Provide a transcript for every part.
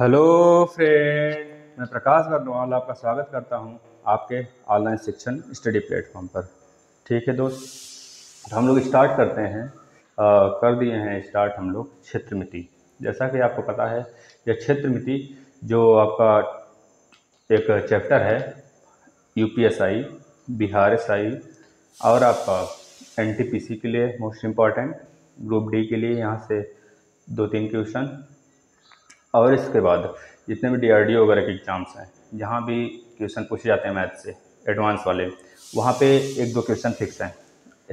Hello friend, मैं प्रकाश भरवाल आपका स्वागत करता हूं आपके ऑनलाइन शिक्षण स्टडी प्लेटफॉर्म पर। ठीक है दोस्त, हम लोग स्टार्ट करते हैं हम लोग क्षेत्रमिति। जैसा कि आपको पता है, यह क्षेत्रमिति जो आपका एक चैप्टर है यूपीएसआई, बिहार एसआई और आपका एनटीपीसी के लिए मोस्ट इम्पॉर्टेंट, ग्रुप डी के लिए यहाँ से 2-3 क्वेश्चन और इसके बाद जितने भी DRDO वगैरह के एग्ज़ाम्स हैं, जहाँ भी क्वेश्चन पूछे जाते हैं मैथ से एडवांस वाले, वहाँ पे 1-2 क्वेश्चन फिक्स हैं।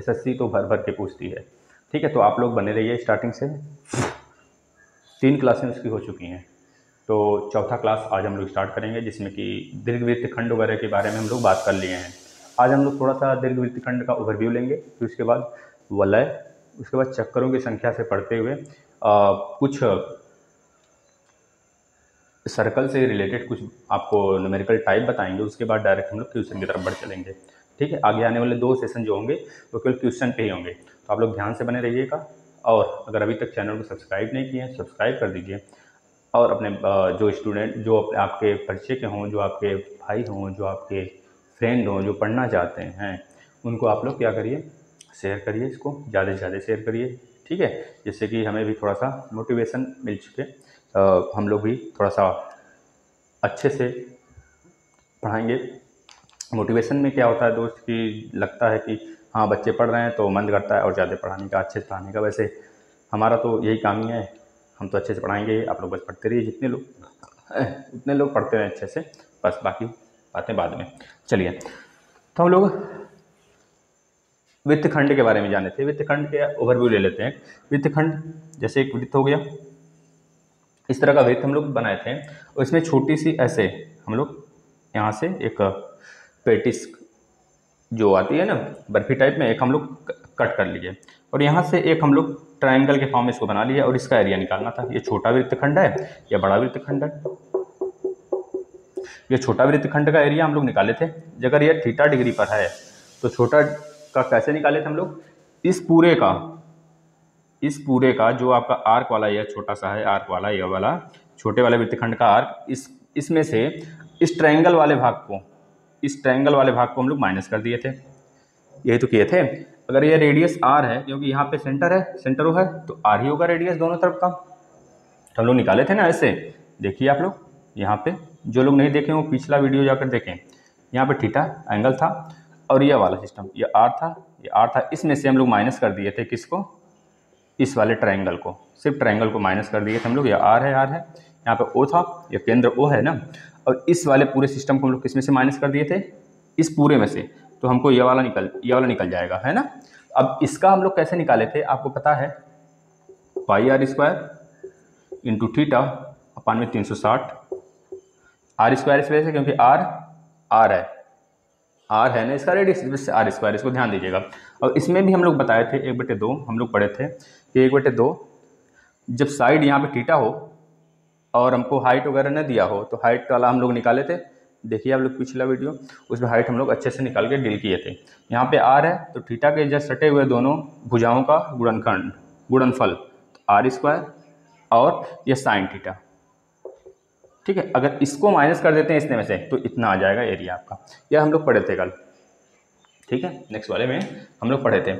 SSC तो भर के पूछती है। ठीक है, तो आप लोग बने रहिए। स्टार्टिंग से 3 क्लासें उसकी हो चुकी हैं, तो 4था क्लास आज हम लोग स्टार्ट करेंगे, जिसमें कि दीर्घवृत्त खंड वगैरह के बारे में हम लोग बात कर लिए हैं। आज हम लोग थोड़ा सा दीर्घवृत्त खंड का ओवरव्यू लेंगे, फिर उसके बाद वलय, उसके बाद चक्करों की संख्या से पढ़ते हुए कुछ सर्कल से रिलेटेड कुछ आपको न्यूमेरिकल टाइप बताएंगे। उसके बाद डायरेक्ट हम लोग क्वेश्चन की तरफ बढ़ चलेंगे। ठीक है, आगे आने वाले 2 सेशन जो होंगे वो केवल क्वेश्चन पे ही होंगे, तो आप लोग ध्यान से बने रहिएगा। और अगर अभी तक चैनल को सब्सक्राइब नहीं किए हैं, सब्सक्राइब कर दीजिए। और अपने जो स्टूडेंट जो आपके परिचय के हों, जो आपके भाई हों, जो आपके फ्रेंड हों, जो पढ़ना चाहते हैं, उनको आप लोग क्या करिए, शेयर करिए, इसको ज़्यादा से ज़्यादा शेयर करिए। ठीक है, जिससे कि हमें भी थोड़ा सा मोटिवेशन मिल चुके, हम लोग भी थोड़ा सा अच्छे से पढ़ाएंगे। मोटिवेशन में क्या होता है दोस्त, कि लगता है कि हाँ बच्चे पढ़ रहे हैं, तो मन करता है और ज़्यादा पढ़ाने का, अच्छे से पढ़ाने का। वैसे हमारा तो यही काम ही है, हम तो अच्छे से पढ़ाएंगे। आप लोग बस पढ़ते रहिए, जितने लोग उतने लोग पढ़ते रहें अच्छे से, बस बाकी बातें बाद में। चलिए, तो हम लोग वित्त खंड के बारे में जाने थे। वित्त खंड के ओवरव्यू ले लेते हैं। वित्त खंड जैसे एक वृत्त हो गया, इस तरह का वृत्त हम लोग बनाए थे, और इसमें छोटी सी ऐसे हम लोग यहाँ से एक पेटिस जो आती है ना बर्फी टाइप में, एक हम लोग कट कर लिए, और यहाँ से एक हम लोग ट्रायंगल के फॉर्म में इसको बना लिया, और इसका एरिया निकालना था। ये छोटा वृत्त खंड है या बड़ा वृत्त खंड है, ये छोटा वृत्त खंड का एरिया हम लोग निकाले थे। अगर यह थीटा डिग्री पर है तो छोटा का कैसे निकाले थे हम लोग, इस पूरे का जो आपका आर्क वाला, यह छोटा सा है आर्क वाला, यह वाला छोटे वाले वृत्तखंड का आर्क, इसमें से इस ट्रायंगल वाले भाग को हम लोग माइनस कर दिए थे, यही तो किए थे। अगर यह रेडियस आर है, क्योंकि यहाँ पे सेंटर है, सेंटर वो है तो आर ही होगा रेडियस दोनों तरफ का। तो हम लोग निकाले थे ना ऐसे, देखिए आप लोग यहाँ पे, जो लोग नहीं देखें वो पिछला वीडियो जाकर देखें। यहाँ पर थीटा एंगल था, और यह वाला सिस्टम ये आर था, इसमें से हम लोग माइनस कर दिए थे किसको, इस वाले ट्रायंगल को, सिर्फ ट्रायंगल को माइनस कर दिए थे हम लोग। यह आर है, यहाँ पे ओ था, यह केंद्र ओ है ना, और इस वाले पूरे सिस्टम को हम लोग किसमें से माइनस कर दिए थे, इस पूरे में से, तो हमको यह वाला निकल जाएगा, है ना। अब इसका हम लोग कैसे निकाले थे आपको पता है, πr² इंटू थीटा अपान में 360। r² इस वजह से क्योंकि r है ना, इसका रेडियस r², इसको ध्यान दीजिएगा। और इसमें भी हम लोग बताए थे 1/2 हम लोग पढ़े थे कि 1/2 जब साइड यहाँ पे थीटा हो और हमको हाइट वगैरह न दिया हो, तो हाइट वाला हम लोग निकाले थे। देखिए आप लोग पिछला वीडियो, उसमें हाइट हम लोग अच्छे से निकाल के डील किए थे। यहाँ पे r है तो थीटा के जस्ट सटे हुए दोनों भुजाओं का गुणनफल r² और यह साइन थीटा। ठीक है, अगर इसको माइनस कर देते हैं इसने में से, तो इतना आ जाएगा एरिया आपका। यह हम लोग पढ़े थे कल। ठीक है, नेक्स्ट वाले में हम लोग पढ़े थे।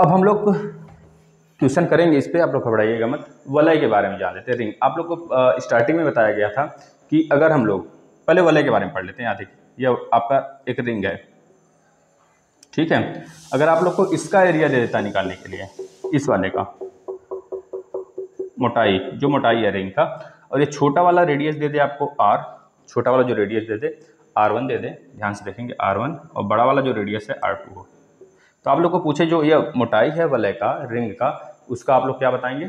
अब हम लोग क्वेश्चन करेंगे इस पर, आप लोग घबराइएगा मत। वलय के बारे में जान लेते हैं, रिंग। आप लोग को स्टार्टिंग में बताया गया था कि अगर हम लोग पहले वलय के बारे में पढ़ लेते हैं। यहाँ देखिए, यह आपका एक रिंग है। ठीक है, अगर आप लोग को इसका एरिया दे देता निकालने के लिए, इस वाले का मोटाई, जो मोटाई है रिंग का, और ये छोटा वाला रेडियस दे दे आपको r, छोटा वाला जो रेडियस दे दे r1 दे दे, ध्यान से देखेंगे r1, और बड़ा वाला जो रेडियस है r2 हो, तो आप लोग को पूछे जो ये मोटाई है वलय का, रिंग का, उसका आप लोग क्या बताएंगे,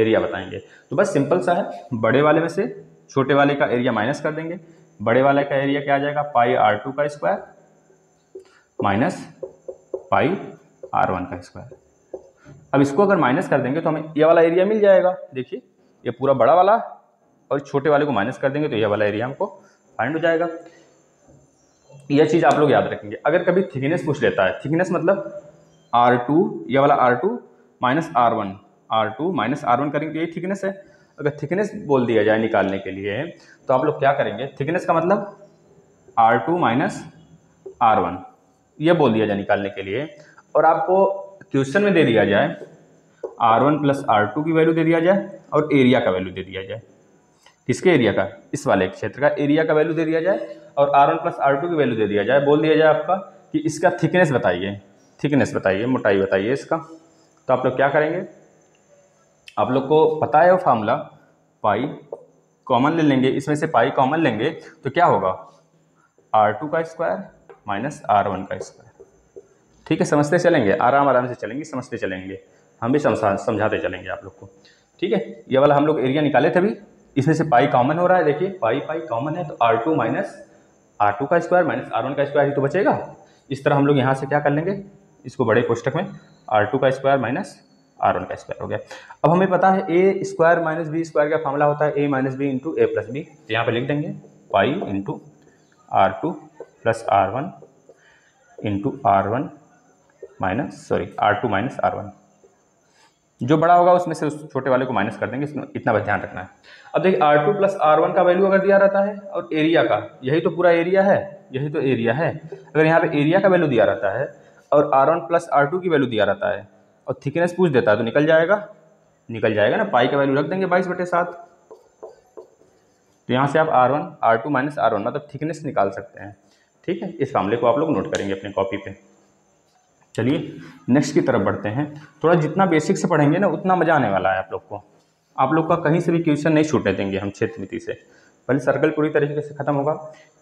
एरिया बताएंगे। तो बस सिंपल सा है, बड़े वाले में से छोटे वाले का एरिया माइनस कर देंगे। बड़े वाले का एरिया क्या आ जाएगा, πr² माइनस πr का स्क्वायर। अब इसको अगर माइनस कर देंगे तो हमें ये वाला एरिया मिल जाएगा। देखिए, ये पूरा बड़ा वाला और छोटे वाले को माइनस कर देंगे तो ये वाला एरिया हमको फाइंड हो जाएगा। यह चीज़ आप लोग याद रखेंगे। अगर कभी थिकनेस पूछ लेता है, थिकनेस मतलब r2, यह वाला r2 minus r1, r2 minus r1 करेंगे, यही थिकनेस है। अगर थिकनेस बोल दिया जाए निकालने के लिए तो आप लोग क्या करेंगे, थिकनेस का मतलब R2 माइनस R1 ये बोल दिया जाए निकालने के लिए, और आपको क्वेश्चन में दे दिया जाए R1 प्लस R2 की वैल्यू दे दिया जाए और एरिया का वैल्यू दे दिया जाए, किसके एरिया का, इस वाले क्षेत्र का एरिया का वैल्यू दे दिया जाए और R1 प्लस R2 की वैल्यू दे दिया जाए, बोल दिया जाए आपका कि इसका थिकनेस बताइए, थिकनेस बताइए, मोटाई बताइए इसका। तो आप लोग क्या करेंगे, आप लोग को पता है वो फार्मूला, पाई कॉमन ले लेंगे, इसमें से पाई कॉमन लेंगे तो क्या होगा R2 का स्क्वायर माइनस R1 का स्क्वायर। ठीक है, समझते चलेंगे, आराम आराम से चलेंगे, समझते चलेंगे, हम भी समझाते चलेंगे आप लोग को। ठीक है, ये वाला हम लोग एरिया निकाले थे अभी, इसमें से पाई कॉमन हो रहा है, देखिए पाई पाई कॉमन है तो R2 माइनस R2 का स्क्वायर माइनस R1 का स्क्वायर ही तो बचेगा। इस तरह हम लोग यहाँ से क्या कर लेंगे, इसको बड़े कोष्ठक में R2 का स्क्वायर माइनस R1 का स्क्वायर हो गया। अब हमें पता है ए स्क्वायर माइनस बी स्क्वायर का फॉर्मूला होता है ए माइनस बी इंटू ए प्लस बी, तो यहाँ पर लिख देंगे pi into R2 plus R1 into R1 minus R2 minus R1, जो बड़ा होगा उसमें से उस छोटे वाले को माइनस कर देंगे, इसमें इतना बस ध्यान रखना है। अब देखिए R2 प्लस R1 का वैल्यू अगर दिया रहता है और एरिया का, यही तो पूरा एरिया है, यही तो एरिया है, अगर यहाँ पे एरिया का वैल्यू दिया रहता है और R1 प्लस R2 की वैल्यू दिया रहता है और थिकनेस पूछ देता है तो निकल जाएगा, निकल जाएगा ना, पाई का वैल्यू रख देंगे 22/7। तो यहाँ से आप R1 R2 माइनस R1 मतलब थिकनेस निकाल सकते हैं। ठीक है, इस मामले को आप लोग नोट करेंगे अपने कॉपी पे। चलिए नेक्स्ट की तरफ बढ़ते हैं, थोड़ा जितना बेसिक से पढ़ेंगे ना उतना मज़ा आने वाला है आप लोग को, आप लोग का कहीं से भी क्वेश्चन नहीं छूटने देंगे हम क्षेत्रमिति से। पहले सर्कल पूरी तरीके से ख़त्म होगा,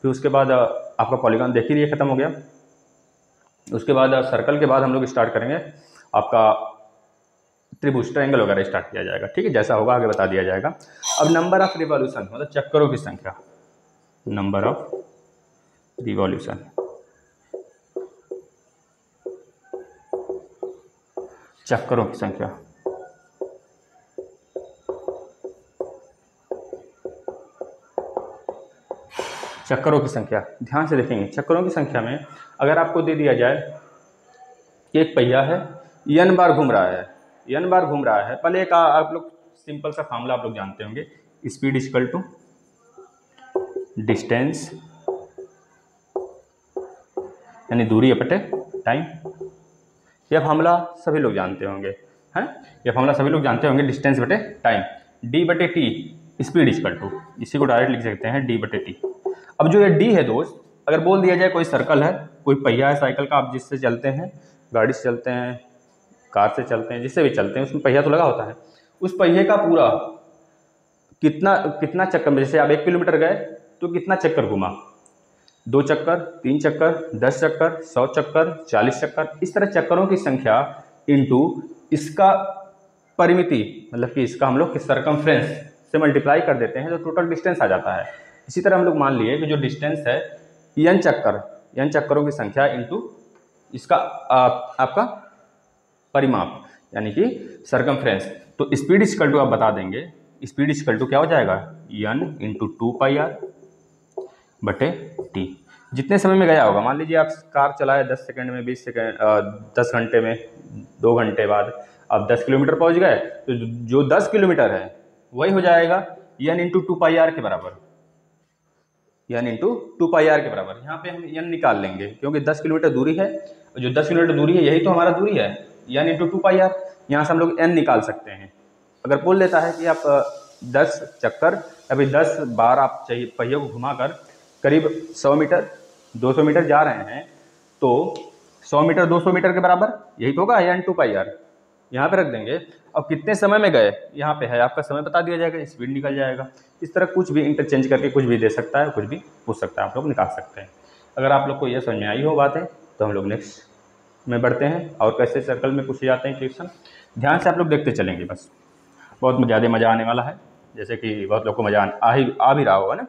फिर उसके बाद आपका पॉलीगॉन देख ही लिए ख़त्म हो गया, उसके बाद सर्कल के बाद हम लोग स्टार्ट करेंगे आपका त्रिभुज ट्रायंगल वगैरह स्टार्ट किया जाएगा। ठीक है, जैसा होगा आगे बता दिया जाएगा। अब नंबर ऑफ रिवॉल्यूशन मतलब चक्करों की संख्या, नंबर ऑफ रिवॉल्यूशन, चक्करों की संख्या। चक्करों की संख्या ध्यान से देखेंगे, चक्करों की संख्या में अगर आपको दे दिया जाए एक पहिया है n बार घूम रहा है, n बार घूम रहा है, पहले एक आप लोग सिंपल सा फार्मूला आप लोग जानते होंगे, स्पीड इक्वल टू डिस्टेंस यानी दूरी बटे टाइम, यह फार्मूला सभी लोग जानते होंगे, हैं यह फार्मूला सभी लोग जानते होंगे, डिस्टेंस बटे टाइम, d बटे t स्पीड इक्वल टू, इसी को डायरेक्ट लिख सकते हैं d बटे t। अब जो ये d है दोस्त, अगर बोल दिया जाए कोई सर्कल है, कोई पहिया है साइकिल का, आप जिससे चलते हैं, गाड़ी से चलते हैं, कार से चलते हैं, जिससे भी चलते हैं उसमें पहिया तो लगा होता है, उस पहिए का पूरा कितना चक्कर, जैसे आप 1 किलोमीटर गए तो कितना चक्कर घुमा, 2 चक्कर, 3 चक्कर, 10 चक्कर, 100 चक्कर, 40 चक्कर, इस तरह चक्करों की संख्या इंटू इसका परिमिति मतलब कि इसका हम लोग सरकमफ्रेंस से मल्टीप्लाई कर देते हैं तो टोटल डिस्टेंस आ जाता है। इसी तरह हम लोग मान लिए कि जो डिस्टेंस है n चक्करों की संख्या इंटू इसका आपका परिमाप यानी कि सरकमफ्रेंस। तो स्पीड इक्वल टू आप बता देंगे, स्पीड इक्वल टू क्या हो जाएगा n इंटू 2πr बटे t, जितने समय में गया होगा, मान लीजिए आप कार चलाए 10 सेकंड में, 20 सेकंड 10 घंटे में, 2 घंटे बाद आप 10 किलोमीटर पहुंच गए तो जो 10 किलोमीटर है वही हो जाएगा n इंटू 2πr के बराबर, n इंटू 2πr के बराबर। यहाँ पे हम n निकाल लेंगे क्योंकि 10 किलोमीटर दूरी है, जो 10 किलोमीटर दूरी है यही तो हमारा दूरी है, n इंटू 2πr, यहाँ से हम लोग n निकाल सकते हैं। अगर बोल लेता है कि आप 10 चक्कर अभी 10 बार आप चाहिए पहियों को घुमाकर करीब 100 मीटर 200 मीटर जा रहे हैं तो 100 मीटर 200 मीटर के बराबर यही तो होगा n 2πr, यहाँ पे रख देंगे। अब कितने समय में गए यहाँ पे है आपका समय बता दिया जाएगा, स्पीड निकल जाएगा। इस तरह कुछ भी इंटरचेंज करके कुछ भी दे सकता है, कुछ भी पूछ सकता है, आप लोग निकाल सकते हैं। अगर आप लोग को यह समझ में आई हो बातें तो हम लोग नेक्स्ट में बढ़ते हैं और कैसे सर्कल में पूछे जाते हैं क्वेश्चन, ध्यान से आप लोग देखते चलेंगे, बस बहुत ज़्यादा मज़ा आने वाला है। जैसे कि बहुत लोग को मज़ा आ भी रहा होगा ना,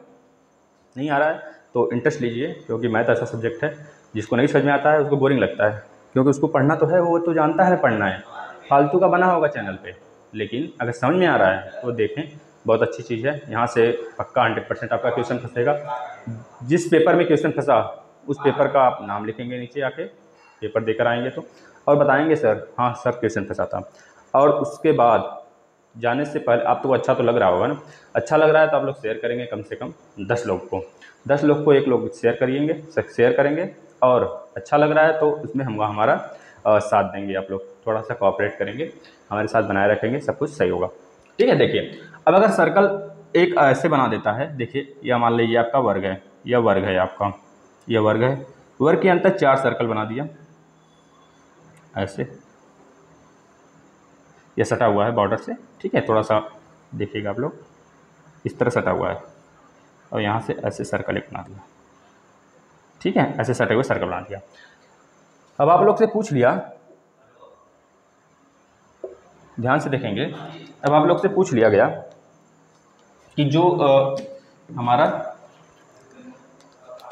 नहीं आ रहा है तो इंटरेस्ट लीजिए, क्योंकि मैथ ऐसा सब्जेक्ट है जिसको नहीं समझ में आता है उसको बोरिंग लगता है, क्योंकि उसको पढ़ना तो है, वो तो जानता है पढ़ना है, फालतू का बना होगा चैनल पे, लेकिन अगर समझ में आ रहा है तो देखें, बहुत अच्छी चीज़ है। यहाँ से पक्का 100% आपका क्वेश्चन फंसेगा, जिस पेपर में क्वेश्चन फंसा उस पेपर का आप नाम लिखेंगे नीचे आके, पेपर देकर आएंगे तो, और बताएंगे सर हाँ सर क्वेश्चन फंसा था, और उसके बाद जाने से पहले आप तो अच्छा तो लग रहा होगा ना, अच्छा लग रहा है तो आप लोग शेयर करेंगे कम से कम 10 लोग को 1 लोग शेयर करेंगे और अच्छा लग रहा है तो उसमें हम हमारा साथ देंगे, आप लोग थोड़ा सा कोऑपरेट करेंगे, हमारे साथ बनाए रखेंगे, सब कुछ सही होगा। ठीक है, देखिए अब अगर सर्कल एक ऐसे बना देता है, देखिए यह मान लीजिए आपका वर्ग है, यह वर्ग है आपका, यह वर्ग है, वर्ग के अंतर 4 सर्कल बना दिया ऐसे, यह सटा हुआ है बॉर्डर से, ठीक है, थोड़ा सा देखिएगा आप लोग, इस तरह सटा हुआ है और यहाँ से ऐसे सर्कल एक बना दिया, ठीक है, ऐसे सटे हुए सर्कल बना दिया। अब आप लोग से पूछ लिया, ध्यान से देखेंगे, अब आप लोग से पूछ लिया गया कि जो हमारा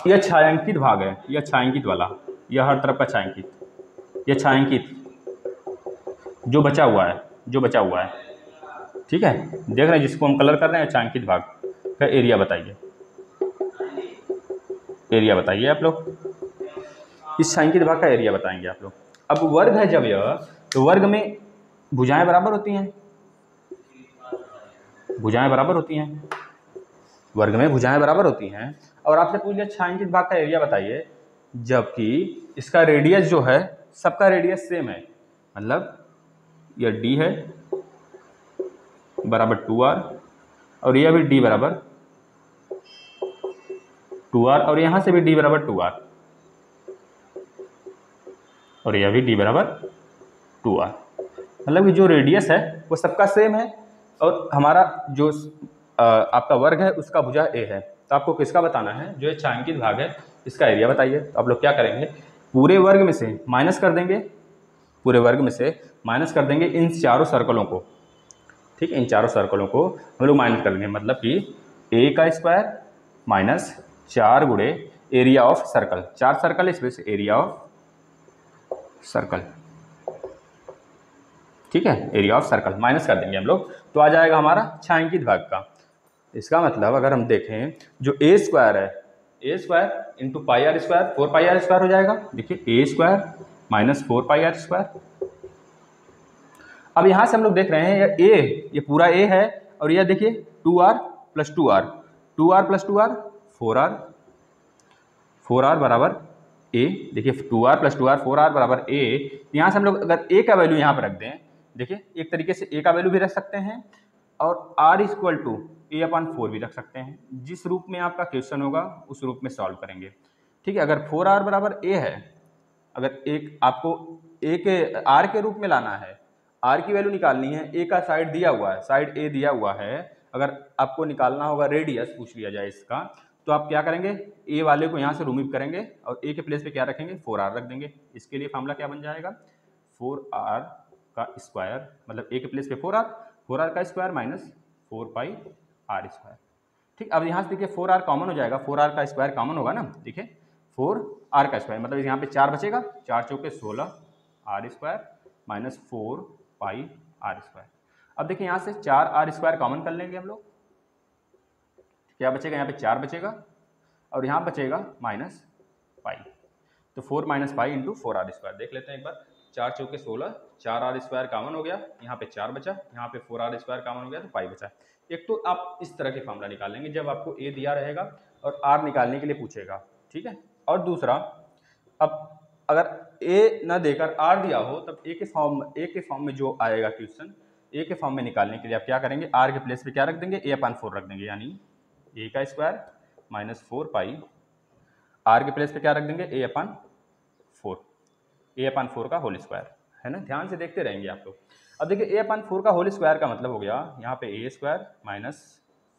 यह छायांकित भाग है, यह छायांकित वाला, यह हर तरफ का छायांकित, यह छायांकित जो बचा हुआ है, जो बचा हुआ है, ठीक है, देख रहे हैं जिसको हम कलर कर रहे हैं, छायांकित भाग का एरिया बताइए, एरिया बताइए आप लोग, इस छायांकित भाग का एरिया बताएंगे आप लोग। अब वर्ग है जब यह, तो वर्ग में भुजाएं बराबर होती हैं, भुजाएं बराबर होती हैं, वर्ग में भुजाएं बराबर होती हैं, और आपसे पूछ लिया छायांकित भाग का एरिया बताइए जबकि इसका रेडियस जो है सबका रेडियस सेम है, मतलब यह d है बराबर 2r और यह भी d बराबर 2r और यहाँ से भी d बराबर 2r और यह भी d बराबर 2r, मतलब कि जो रेडियस है वो सबका सेम है और हमारा जो आपका वर्ग है उसका भुजा a है। तो आपको किसका बताना है, जो ये छायांकित भाग है इसका एरिया बताइए। तो आप लोग क्या करेंगे, पूरे वर्ग में से माइनस कर देंगे, पूरे वर्ग में से माइनस कर देंगे इन चारों सर्कलों को, ठीक है, इन चारों सर्कलों को हम लोग माइनस कर देंगे, मतलब कि a का स्क्वायर माइनस 4 गुणे एरिया ऑफ सर्कल, 4 सर्कल इसमें से एरिया ऑफ सर्कल, ठीक है, एरिया ऑफ सर्कल माइनस कर देंगे हम लोग, तो आ जाएगा हमारा छायांकित भाग का। इसका मतलब अगर हम देखें जो ए स्क्वायर है, ए square into pi are square, 4 pi are square हो जाएगा, देखिए ए square minus 4 pi are square. अब यहाँ से हम लोग देख रहे हैं ये ए, ये पूरा ए है और यह देखिए 2r प्लस 2r 4r बराबर a, देखिए 2r प्लस 2r 4r बराबर a। यहाँ से हम लोग अगर a का वैल्यू यहाँ पर रख दें, देखिए एक तरीके से a का वैल्यू भी रख सकते हैं और r इक्वल टू a/4 भी रख सकते हैं, जिस रूप में आपका क्वेश्चन होगा उस रूप में सॉल्व करेंगे, ठीक है। अगर 4r बराबर a है, अगर एक आपको a के r के रूप में लाना है, r की वैल्यू निकालनी है, a का साइड दिया हुआ है, साइड a दिया हुआ है, अगर आपको निकालना होगा रेडियस पूछ लिया जाए इसका, तो आप क्या करेंगे ए वाले को यहाँ से रिमूव करेंगे और ए के प्लेस पे क्या रखेंगे 4r रख देंगे। इसके लिए फार्मूला क्या बन जाएगा, 4r का स्क्वायर, मतलब ए के प्लेस पे 4r का square minus 4 pi r square, ठीक। अब यहाँ से देखिए 4r कॉमन हो जाएगा, 4r का स्क्वायर कॉमन होगा ना, देखिए 4r का स्क्वायर, मतलब यहाँ पे 4 बचेगा, 4 चौके 16 r square minus 4 pi r square. अब देखिए यहाँ से 4r स्क्वायर कॉमन कर लेंगे हम लोग, क्या बचेगा यहाँ पे 4 बचेगा और यहाँ बचेगा माइनस पाई, तो 4 - पाई इंटू 4r स्क्वायर। देख लेते हैं एक बार, 4 चौके 16, 4r स्क्वायर कॉमन हो गया, यहाँ पे 4 बचा, यहाँ पे 4r स्क्वायर कॉमन हो गया तो पाई बचा। एक तो आप इस तरह के फार्मूला निकालेंगे जब आपको a दिया रहेगा और r निकालने के लिए पूछेगा, ठीक है। और दूसरा, अब अगर a ना देकर r दिया हो तब a के फॉर्म में जो आएगा क्वेश्चन, a के फॉर्म में निकालने के लिए आप क्या करेंगे, r के प्लेस पे क्या रख देंगे, a/4 रख देंगे, यानी a का स्क्वायर माइनस 4 पाई, r के प्लेस पे क्या रख देंगे a/4 का होल स्क्वायर, है ना। ध्यान से देखते रहेंगे आप लोग। अब देखिए a/4 का होल स्क्वायर का मतलब हो गया यहाँ पे a स्क्वायर माइनस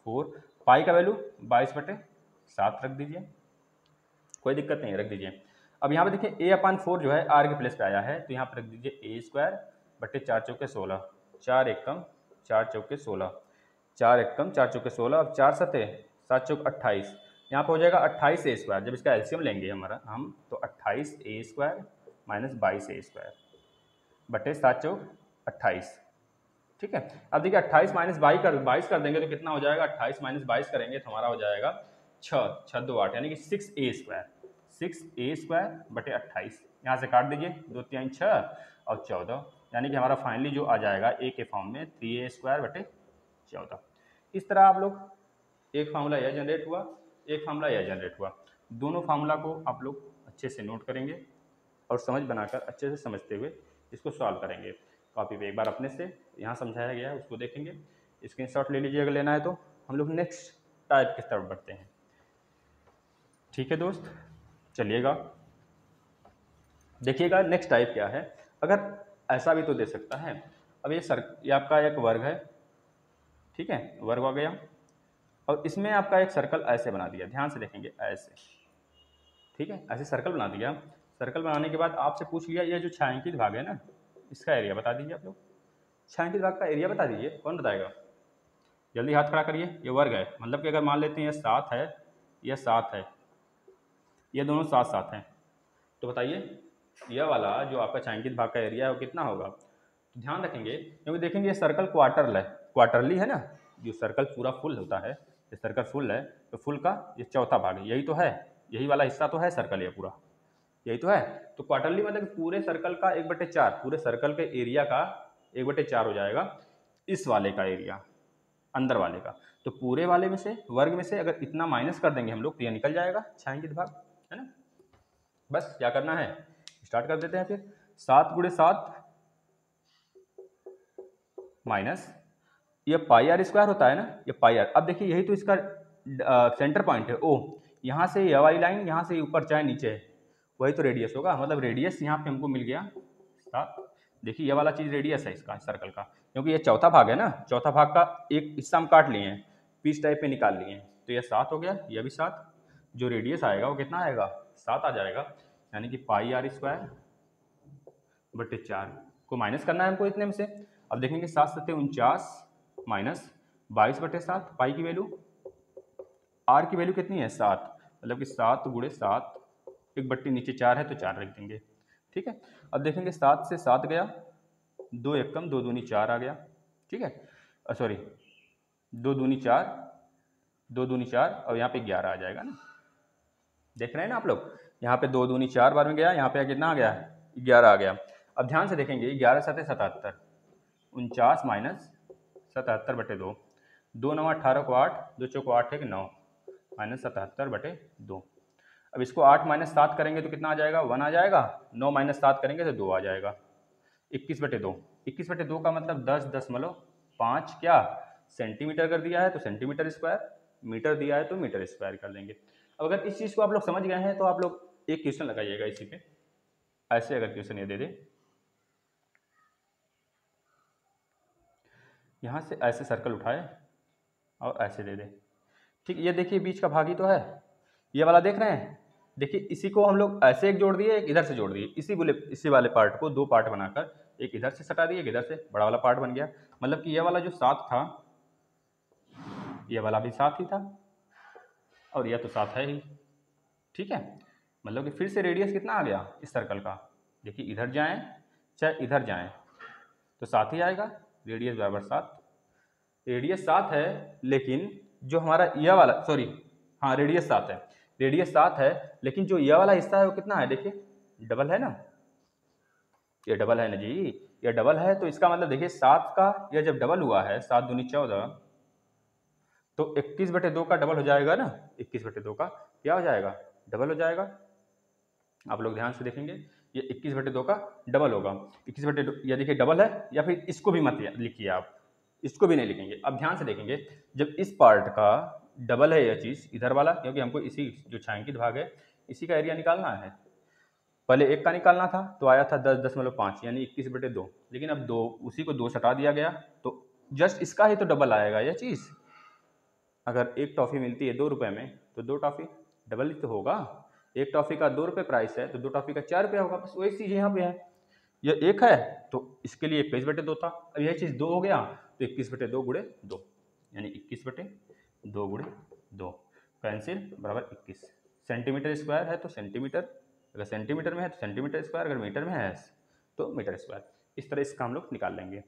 4 पाई का वैल्यू 22/7 रख दीजिए, कोई दिक्कत नहीं, रख दीजिए। अब यहाँ पे देखिए a/4 जो है r के प्लेस पे आया है, तो यहाँ पर रख दीजिए a स्क्वायर बटे 4 चौके 16, 4 एकम 4 चौके 16, अब 4 सते 7 चौक 28, यहाँ पर हो जाएगा 28a स्क्वायर। जब इसका एलसीएम लेंगे हम तो 28a square minus 22a square बटे 7 चौक 28, ठीक है। अब देखिए 28 - 22 कर देंगे तो कितना हो जाएगा, 28 - 22 करेंगे तो हमारा हो जाएगा 6, 6 2 8, यानी कि 6a स्क्वायर, 6a स्क्वायर बटे 28, यहाँ से काट दीजिए, 2 3 6 और 14 यानी कि हमारा फाइनली जो आ जाएगा ए के फॉर्म में 3a² बटे 14। इस तरह आप लोग एक फार्मूला यह जनरेट हुआ, एक फार्मूला यह जनरेट हुआ, दोनों फार्मूला को आप लोग अच्छे से नोट करेंगे और समझ बनाकर अच्छे से समझते हुए इसको सॉल्व करेंगे। कॉपी पे एक बार अपने से यहाँ समझाया गया है उसको देखेंगे, स्क्रीनशॉट ले लीजिए अगर लेना है तो। हम लोग नेक्स्ट टाइप की तरफ बढ़ते हैं, ठीक है दोस्त, चलिएगा देखिएगा नेक्स्ट टाइप क्या है। अगर ऐसा भी तो दे सकता है। अब ये आपका एक वर्ग है, ठीक है, वर्ग आ गया और इसमें आपका एक सर्कल ऐसे बना दिया, ध्यान से देखेंगे ऐसे, ठीक है, ऐसे सर्कल बना दिया। सर्कल बनाने के बाद आपसे पूछ लिया ये जो छायांकित भाग है ना इसका एरिया बता दीजिए। आप लोग छायांकित भाग का एरिया बता दीजिए, कौन बताएगा, जल्दी हाथ खड़ा करिए। ये वर्ग है, मतलब कि अगर मान लेते हैं ये 7 है, यह 7 है, ये दोनों 7 हैं, तो बताइए यह वाला जो आपका छायांकित भाग का एरिया है वो कितना होगा। तो ध्यान रखेंगे क्योंकि देखेंगे ये सर्कल क्वार्टरली है ना, जो सर्कल पूरा फुल होता है, ये सर्कल फुल है तो फुल का ये चौथा भाग यही तो है, यही वाला हिस्सा तो है सर्कल, ये पूरा यही तो है। तो क्वार्टरली मतलब पूरे सर्कल का 1/4, पूरे सर्कल के एरिया का 1/4 हो जाएगा इस वाले का एरिया, अंदर वाले का। तो पूरे वाले में से, वर्ग में से अगर इतना माइनस कर देंगे हम लोग तो यह निकल जाएगा छायांकित भाग, है ना। बस क्या करना है, स्टार्ट कर देते हैं फिर। 7 × 7 - ये πr² होता है ना, ये πr। अब देखिए यही तो इसका सेंटर पॉइंट है ओ, यहाँ से ये वाली लाइन यहाँ से ऊपर चाहे नीचे है, वही तो रेडियस होगा। मतलब रेडियस यहाँ पे हमको मिल गया 7। देखिए ये वाला चीज़ रेडियस है इसका सर्कल का, क्योंकि ये चौथा भाग है ना, चौथा भाग का एक हिस्सा हम काट लिए हैं, पीस टाइप पे निकाल लिए हैं, तो ये 7 हो गया, यह भी 7। जो रेडियस आएगा वो कितना आएगा, 7 आ जाएगा, यानी कि πr² बटे 4 को माइनस करना है हमको इतने में से। अब देखेंगे 7 × 7 = 49 -22/7, पाई की वैल्यू, आर की वैल्यू कितनी है 7, मतलब कि 7 × 7 1/, नीचे 4 है तो 4 रख देंगे, ठीक है। अब देखेंगे 7 से 7 गया, 2 × 1 = 2, 2×4 आ गया, ठीक है, सॉरी 2×4, 2×4 और यहाँ पे 11 आ जाएगा ना, देख रहे हैं ना आप लोग। यहाँ पे 2×4 बार में गया, यहाँ पे कितना आ गया 11 आ गया। अब ध्यान से देखेंगे 11 × 7 = 77, 49 - 77/2, 2×9 = 18 को 8, 2×4 = 8, 9 -77/2। अब इसको 8 - 7 करेंगे तो कितना आ जाएगा, 1 आ जाएगा, 9 - 7 करेंगे तो 2 आ जाएगा, 21/2। 21/2 का मतलब 10.5 क्या सेंटीमीटर कर दिया है तो cm², मीटर दिया है तो m² कर देंगे। अब अगर इस चीज़ को आप लोग समझ गए हैं तो आप लोग एक क्वेश्चन लगाइएगा इसी पे, ऐसे अगर क्वेश्चन ये दे दे, यहाँ से ऐसे सर्कल उठाए और ऐसे दे दे, ठीक। ये देखिए बीच का भाग ही तो है, ये वाला देख रहे हैं, देखिए इसी को हम लोग ऐसे एक जोड़ दिए, एक इधर से जोड़ दिए, इसी वाले पार्ट को 2 पार्ट बनाकर एक इधर से सटा दिए, एक इधर से, बड़ा वाला पार्ट बन गया। मतलब कि ये वाला जो 7 था ये वाला भी 7 ही था और यह तो 7 है ही, ठीक है। मतलब कि फिर से रेडियस कितना आ गया इस सर्कल का, देखिए इधर जाएं चाहे इधर जाएं तो 7 ही आएगा, रेडियस = 7। रेडियस 7 है लेकिन जो हमारा यह वाला, सॉरी हाँ रेडियस 7 है, रेडियस 7 है लेकिन जो यह वाला हिस्सा है वो कितना है, देखिए डबल है ना, ये डबल है ना जी, ये डबल है तो इसका मतलब देखिए 7 का यह जब डबल हुआ है, 7 × 2 = 14 तो 21/2 का डबल हो जाएगा ना, 21/2 का क्या हो जाएगा, डबल हो जाएगा। आप लोग ध्यान से देखेंगे ये 21/2 का डबल होगा, 21/2 या देखिए डबल है, या फिर इसको भी मत लिखिए आप, इसको भी नहीं लिखेंगे। अब ध्यान से देखेंगे जब इस पार्ट का डबल है यह चीज़ इधर वाला, क्योंकि हमको इसी जो छायांकित भाग है इसी का एरिया निकालना है, पहले 1 का निकालना था तो आया था 10.5 यानी 21/2, लेकिन अब 2 उसी को 2 सटा दिया गया तो जस्ट इसका ही तो डबल आएगा यह चीज़। अगर एक टॉफ़ी मिलती है 2 रुपये में तो 2 टॉफ़ी डबल ही तो होगा, 1 टॉफ़ी का 2 रुपये प्राइस है तो 2 टॉफ़ी का 4 रुपये होगा, बस वही चीज़ यहाँ पे है। यह 1 है तो इसके लिए 21/2 था, अब यह चीज़ 2 हो गया तो 21/2 × 2 यानी 21/2 × 2 कैंसिल बराबर 21। cm² है तो सेंटीमीटर, अगर सेंटीमीटर में है तो cm², अगर मीटर में है तो m²। इस तरह इसका हम लोग निकाल लेंगे।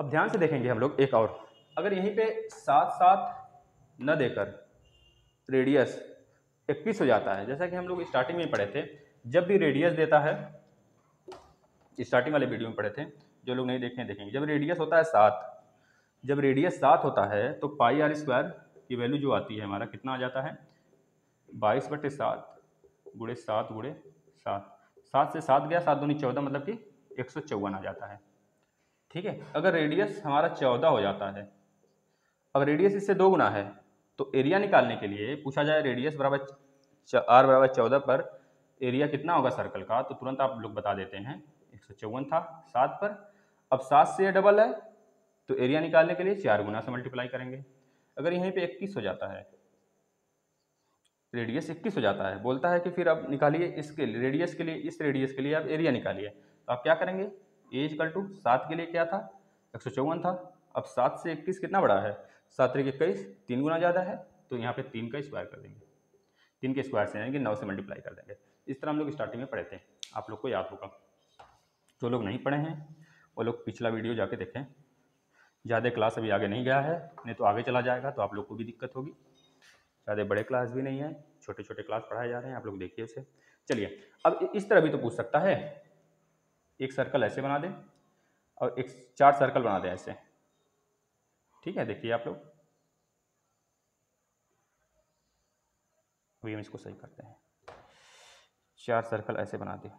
अब ध्यान से देखेंगे हम लोग एक और, अगर यहीं पे 7 न देकर रेडियस 21 हो जाता है, जैसा कि हम लोग स्टार्टिंग में पढ़े थे, जब भी रेडियस देता है स्टार्टिंग वाले वीडियो में पढ़े थे, जो लोग नहीं देखें देखेंगे। जब रेडियस होता है 7, जब रेडियस 7 होता है तो पाई आर स्क्वायर की वैल्यू जो आती है हमारा कितना आ जाता है 22/7 × 7 × 7। 7 से 7 गया, 7×2 = 14, मतलब कि 154 आ जाता है। ठीक है, अगर रेडियस हमारा 14 हो जाता है, अब रेडियस इससे 2 गुना है, तो एरिया निकालने के लिए पूछा जाए रेडियस बराबर r बराबर 14 पर एरिया कितना होगा सर्कल का, तो तुरंत आप लोग बता देते हैं 154 था 7 पर। अब 7 से ये डबल है तो एरिया निकालने के लिए 4 गुना से मल्टीप्लाई करेंगे। अगर यहीं पे 21 हो जाता है, रेडियस 21 हो जाता है, बोलता है कि फिर अब निकालिए इसके रेडियस के लिए, इस रेडियस के लिए आप एरिया निकालिए, तो आप क्या करेंगे a = 7 के लिए क्या था 154 था, अब 7 से 21 कितना बड़ा है 7×3 = 21, 3 गुना ज़्यादा है, तो यहाँ पे 3 का स्क्वायर कर देंगे, 3 के स्क्वायर से यानी कि 9 से मल्टीप्लाई कर देंगे। इस तरह हम लोग स्टार्टिंग में पढ़े थे, आप लोग को याद होगा। जो लोग नहीं पढ़े हैं वो लोग पिछला वीडियो जाके देखें, ज़्यादा क्लास अभी आगे नहीं गया है, नहीं तो आगे चला जाएगा तो आप लोग को भी दिक्कत होगी। ज़्यादा बड़े क्लास भी नहीं है, छोटे छोटे क्लास पढ़ाए जा रहे हैं, आप लोग देखिए उसे। चलिए, अब इस तरह भी तो पूछ सकता है, एक सर्कल ऐसे बना दें और एक 4 सर्कल बना दें ऐसे। ठीक है, देखिए आप लोग, अभी हम इसको सही करते हैं। 4 सर्कल ऐसे बना दें,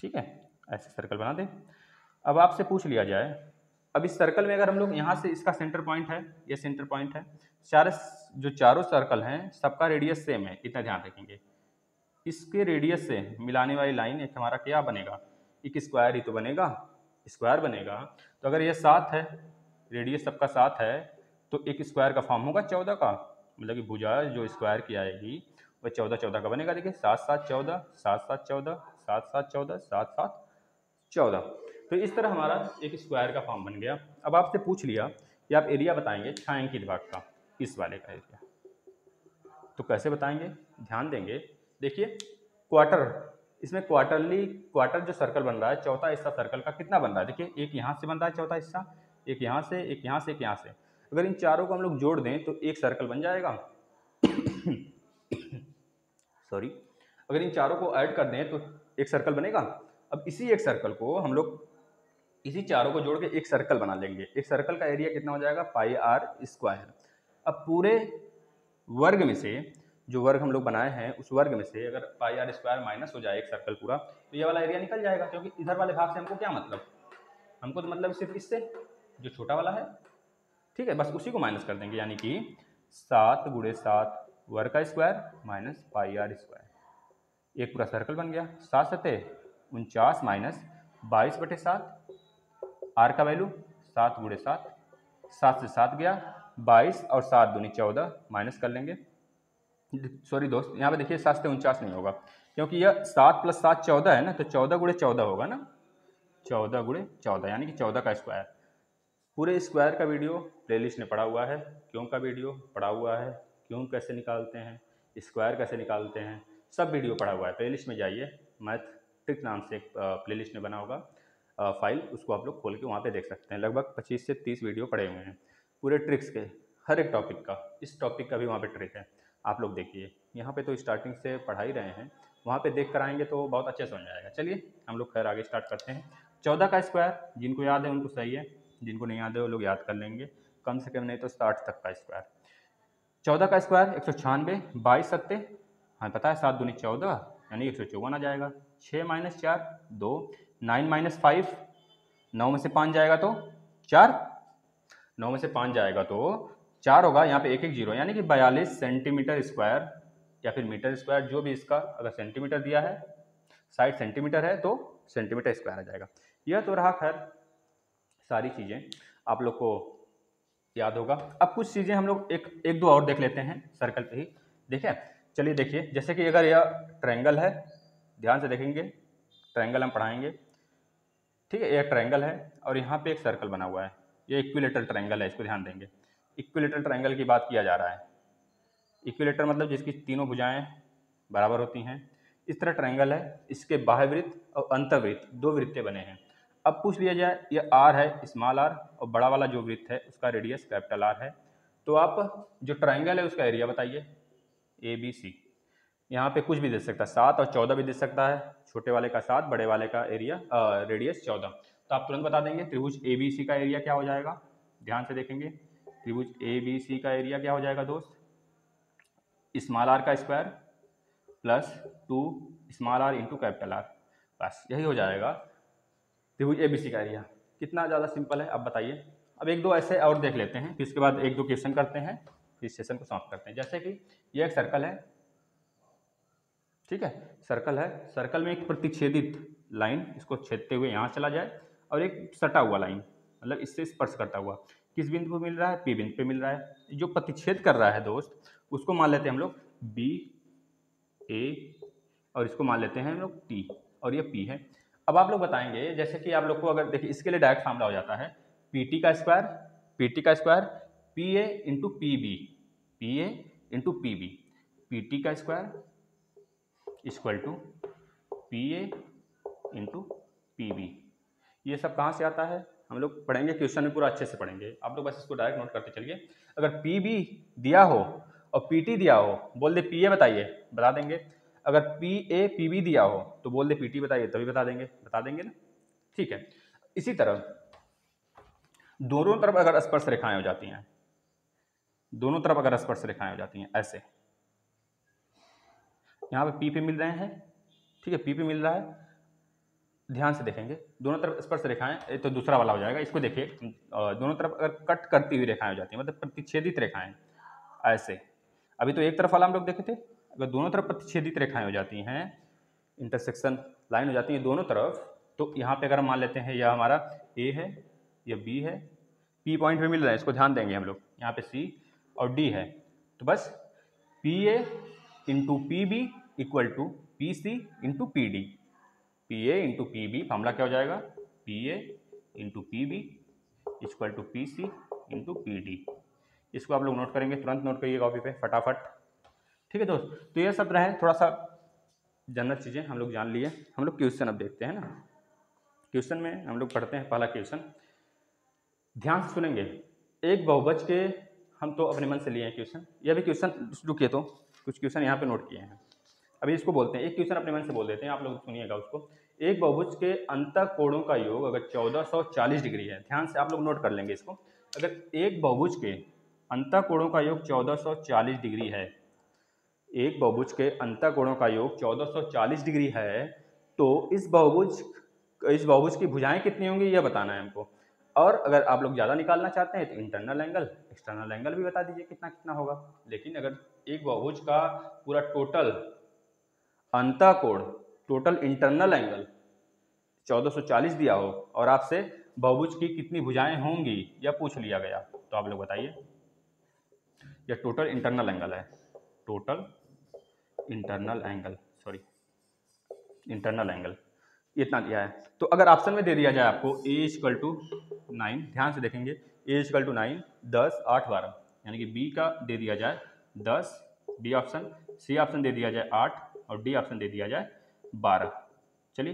ठीक है, ऐसे सर्कल बना दें। अब आपसे पूछ लिया जाए, अब इस सर्कल में अगर हम लोग यहाँ से, इसका सेंटर पॉइंट है, ये सेंटर पॉइंट है, चारों सर्कल हैं, सबका रेडियस सेम है, इतना ध्यान रखेंगे। इसके रेडियस से मिलाने वाली लाइन एक हमारा क्या बनेगा, एक स्क्वायर ही तो बनेगा, स्क्वायर बनेगा। तो अगर ये 7 है, रेडियस सबका 7 है, तो एक स्क्वायर का फॉर्म होगा 14 का, मतलब कि भुजा जो स्क्वायर की आएगी वह 14 14 का बनेगा। देखिए 7 7 14, 7 7 14, 7 7 14, 7 7 14, तो इस तरह हमारा एक स्क्वायर का फॉर्म बन गया। अब आपसे पूछ लिया कि आप एरिया बताएंगे छायांकित भाग का, इस वाले का एरिया, तो कैसे बताएंगे, ध्यान देंगे। देखिए क्वार्टर, इसमें क्वार्टर जो सर्कल बन रहा है, चौथा हिस्सा सर्कल का कितना बन रहा है, देखिए एक यहाँ से बन रहा है चौथा हिस्सा, एक यहाँ से, एक यहाँ से, एक यहाँ से, अगर इन चारों को हम लोग जोड़ दें तो एक सर्कल बन जाएगा। सॉरी, अगर इन चारों को ऐड कर दें तो एक सर्कल बनेगा। अब इसी एक सर्कल को हम लोग, इसी चारों को जोड़ के एक सर्कल बना लेंगे। एक सर्कल का एरिया कितना हो जाएगा πr²। अब पूरे वर्ग में से, जो वर्ग हम लोग बनाए हैं उस वर्ग में से अगर πr² माइनस हो जाए एक सर्कल पूरा, तो ये वाला एरिया निकल जाएगा, क्योंकि इधर वाले भाग से हमको क्या मतलब, हमको तो मतलब सिर्फ इससे जो छोटा वाला है, ठीक है, बस उसी को माइनस कर देंगे, यानी कि 7×7² माइनस πr², एक पूरा सर्कल बन गया। 7×7 = 49 माइनस 22/7, आर का वैल्यू 7×7, 7 से 7 गया 22 और 7×2 = 14, माइनस कर लेंगे। सॉरी दोस्त, यहाँ पे देखिए 7×49 नहीं होगा, क्योंकि यह 7 + 7 = 14 है ना, तो 14×14 होगा ना, 14×14 यानी कि 14 का स्क्वायर। पूरे स्क्वायर का वीडियो प्लेलिस्ट में पड़ा हुआ है, क्यों का वीडियो पड़ा हुआ है, क्यों कैसे निकालते हैं, स्क्वायर कैसे निकालते हैं, सब वीडियो पड़ा हुआ है। प्लेलिस्ट में जाइए, मैथ ट्रिक नाम से एक प्लेलिस्ट में बना होगा फाइल, उसको आप लोग खोल के वहाँ पर देख सकते हैं। लगभग 25 से 30 वीडियो पड़े हुए हैं पूरे ट्रिक्स के, हर एक टॉपिक का, इस टॉपिक का भी वहाँ पे ट्रिक है, आप लोग देखिए। यहाँ पे तो स्टार्टिंग से पढ़ा ही रहे हैं, वहाँ पे देख कर आएंगे तो बहुत अच्छे समझ आएगा। चलिए हम लोग खैर आगे स्टार्ट करते हैं। 14 का स्क्वायर, जिनको याद है उनको सही है, जिनको नहीं याद है वो लोग याद कर लेंगे, कम से कम नहीं तो 60 तक का स्क्वायर। 14 का स्क्वायर 196, 22/7, हमें पता है 7×2 = 14 यानी 154 आ जाएगा। 6 - 4 2, 9 - 5, 9 में से 5 जाएगा तो 4, 9 में से 5 जाएगा तो 4 होगा, यहाँ पे 1 1 0, यानी कि 42 सेंटीमीटर स्क्वायर या फिर मीटर स्क्वायर, जो भी इसका, अगर सेंटीमीटर दिया है, 60 सेंटीमीटर है तो सेंटीमीटर स्क्वायर आ जाएगा। यह तो रहा खैर सारी चीज़ें आप लोग को याद होगा। अब कुछ चीज़ें हम लोग एक दो और देख लेते हैं सर्कल पे ही, देखें। चलिए देखिए, जैसे कि अगर यह ट्रायंगल है, ध्यान से देखेंगे, ट्रायंगल हम पढ़ाएंगे, ठीक है, यह ट्रायंगल है और यहाँ पर एक सर्कल बना हुआ है, ये इक्विलेटरल ट्रायंगल है, इस पर ध्यान देंगे। इक्विलेटरल ट्रायंगल की बात किया जा रहा है, इक्विलेटर मतलब जिसकी तीनों भुजाएं बराबर होती हैं, इस तरह ट्रायंगल है। इसके बाह्यवृत्त और अंतर्वृत्त 2 वृत्तें बने हैं। अब पूछ लिया जाए, ये आर है, स्मॉल आर, और बड़ा वाला जो वृत्त है उसका रेडियस कैपिटल आर है, तो आप जो ट्रायंगल है उसका एरिया बताइए, ए बी सी, यहाँ पे कुछ भी दे सकता है, 7 और 14 भी दे सकता है, छोटे वाले का 7, बड़े वाले का एरिया रेडियस 14। तो आप तुरंत बता देंगे त्रिभुज ए बी सी का एरिया क्या हो जाएगा। ध्यान से देखेंगे त्रिभुज ए बी सी का एरिया क्या हो जाएगा दोस्त, स्मॉल आर का square plus 2 small are into capital are, बस यही हो जाएगा त्रिभुज ए बी सी का एरिया। कितना ज़्यादा सिंपल है आप बताइए। अब एक दो ऐसे और देख लेते हैं, फिर इसके बाद एक दो क्वेश्चन करते हैं, फिर सेशन को समाप्त करते हैं। जैसे कि ये एक सर्कल है, ठीक है, सर्कल है, सर्कल में एक प्रतिच्छेदित लाइन, इसको छेदते हुए यहाँ चला जाए, और एक सटा हुआ लाइन, मतलब इससे स्पर्श करता हुआ, किस बिंदु पर मिल रहा है, पी बिंदु पे मिल रहा है। जो प्रतिच्छेद कर रहा है दोस्त उसको मान लेते हैं हम लोग बी ए, और इसको मान लेते हैं हम लोग टी, और ये पी है। अब आप लोग बताएंगे, जैसे कि आप लोग को अगर देखिए इसके लिए डायरेक्ट फार्मूला हो जाता है PT का स्क्वायर, PT का square PA into PB, PA into PB, PT का square equal to PA into PB। ये सब कहाँ से आता है हम लोग पढ़ेंगे, क्वेश्चन में पूरा अच्छे से पढ़ेंगे, आप लोग बस इसको डायरेक्ट नोट करते चलिए। अगर PB दिया हो और PT दिया हो, बोल दे PA बताइए, बता देंगे। अगर PA PB दिया हो तो बोल दे PT बताइए, तभी बता देंगे ना, ठीक है। इसी तरह दोनों तरफ अगर स्पर्श रेखाएं हो जाती हैं, दोनों तरफ अगर स्पर्श रेखाएं हो जाती हैं ऐसे, यहाँ पे P पे मिल रहे हैं, ठीक है, P पे मिल रहा है, ध्यान से देखेंगे दोनों तरफ स्पर्श रेखाएं, तो दूसरा वाला हो जाएगा। इसको देखिए, दोनों तरफ अगर कट करती हुई रेखाएं हो जाती हैं, मतलब प्रतिच्छेदित रेखाएं ऐसे। अभी तो एक तरफ वाला हम लोग देखे थे, अगर दोनों तरफ प्रतिच्छेदित रेखाएं हो जाती हैं, इंटरसेक्शन लाइन हो जाती है दोनों तरफ, तो यहाँ पे अगर मान लेते हैं यह हमारा ए है, यह बी है, पी पॉइंट पे मिल रहा है, इसको ध्यान देंगे हम लोग, यहाँ पे सी और डी है, तो बस P A into P B equal to P C into P D, P A into P B, formula क्या हो जाएगा, P A into P B equal to P C into P D. इसको आप लोग note करेंगे, तुरंत note करिए copy पे फटाफट, ठीक है दोस्त। तो ये सब रहे, थोड़ा सा जनरल चीज़ें हम लोग जान लिए। हम लोग क्वेश्चन अब देखते हैं ना, क्वेश्चन में हम लोग पढ़ते हैं। पहला क्वेश्चन ध्यान से सुनेंगे, एक बहुभुज के, हम तो अपने मन से लिए हैं क्वेश्चन, यह भी क्वेश्चन रुकिए, तो कुछ क्वेश्चन यहाँ पे नोट किए हैं, अभी इसको बोलते हैं, एक क्वेश्चन अपने मन से बोल देते हैं, आप लोग सुनिएगा उसको। एक बहुभुज के अंतः कोणों का योग अगर 1440 डिग्री है, ध्यान से आप लोग नोट कर लेंगे इसको। अगर एक बहुभुज के अंतः कोणों का योग 1440 डिग्री है, एक बहुभुज के अंतः कोणों का योग 1440 डिग्री है, तो इस बहुभुज की भुजाएँ कितनी होंगी यह बताना है हमको। और अगर आप लोग ज़्यादा निकालना चाहते हैं तो इंटरनल एंगल, एक्सटर्नल एंगल भी बता दीजिए कितना कितना होगा। लेकिन अगर एक बहुभुज का पूरा टोटल अंतः कोण, टोटल इंटरनल एंगल 1440 दिया हो, और आपसे बहुभुज की कितनी भुजाएं होंगी यह पूछ लिया गया, तो आप लोग बताइए। यह टोटल इंटरनल एंगल है, total internal angle, sorry internal angle इतना दिया है। तो अगर ऑप्शन में दे दिया जाए आपको a इक्वल टू 9, ध्यान से देखेंगे a इक्वल टू 9, 10, 8, 12, यानी कि b का दे दिया जाए 10, b ऑप्शन, c ऑप्शन दे दिया जाए 8, और d ऑप्शन दे दिया जाए 12। चलिए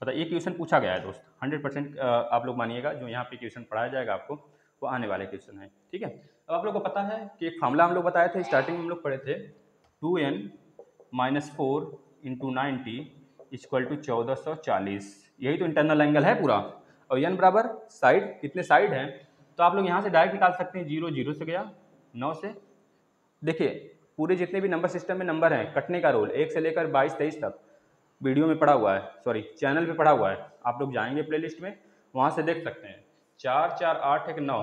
पता, ये क्वेश्चन पूछा गया है दोस्त, 100% आप लोग मानिएगा जो यहाँ पे क्वेश्चन पढ़ाया जाएगा आपको वो आने वाले क्वेश्चन है, ठीक है। अब आप लोग को पता है कि एक फार्मूला हम लोग बताए थे स्टार्टिंग में, हम लोग पढ़े थे 2n - 4 × 90 इक्वल टू 1440, यही तो इंटरनल एंगल है पूरा। और n बराबर साइड, कितने साइड हैं, तो आप लोग यहाँ से डायरेक्ट निकाल सकते हैं, 0 0 से गया 9 से। देखिए पूरे जितने भी नंबर सिस्टम में नंबर हैं, कटने का रोल 1 से लेकर 22 23 तक वीडियो में पढ़ा हुआ है, सॉरी चैनल पे पढ़ा हुआ है, आप लोग जाएंगे प्लेलिस्ट में वहाँ से देख सकते हैं। 4 4 8 1 9,